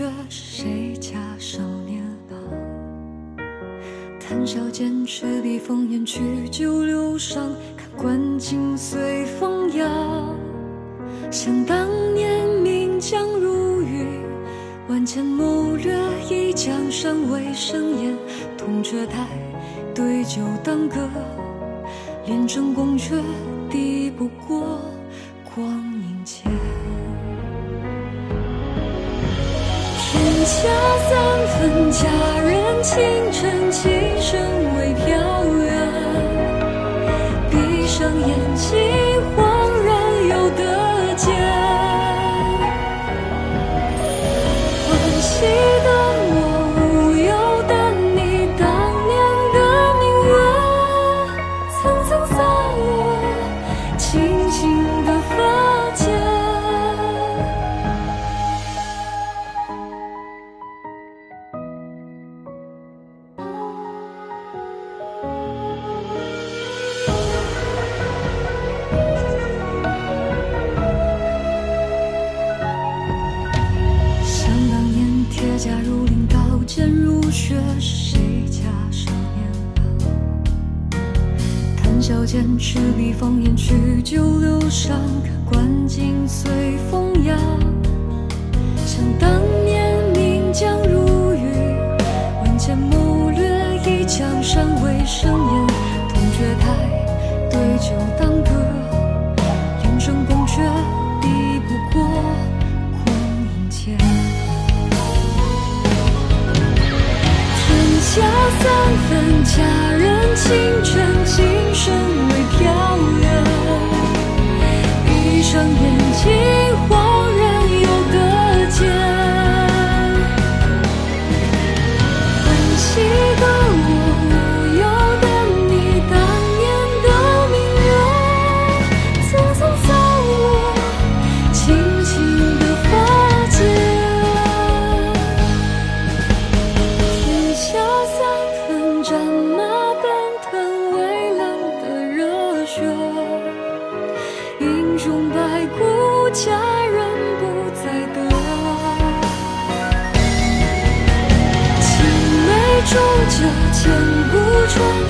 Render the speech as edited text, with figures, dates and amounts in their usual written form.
觉是谁家少年郎，谈笑间却避风言，去酒流觞，看关景随风扬。想当年岷江如雨，万千谋略一江山为生烟，铜雀台对酒当歌，连城宫阙敌不过光阴间。天下三分佳人，倾城其身为飘远，闭上眼睛恍然又得见，欢喜的我无忧，但你当年的明月层层洒落轻轻的发间。铁甲如林，刀剑如雪，是谁家少年郎？谈笑间，赤壁方言，去酒流觞，看关景随风扬。想当年岷江如雨，万千谋略以江山为生烟，铜雀台对酒当歌，连城宫阙敌不过光阴间。天下三分佳人，倾城其身为飘远，闭上眼睛恍然又得见，欢喜的我无忧，但你当年的明月层层洒落轻轻的发间。英雄白骨，佳人不再得。青梅煮酒，千古传。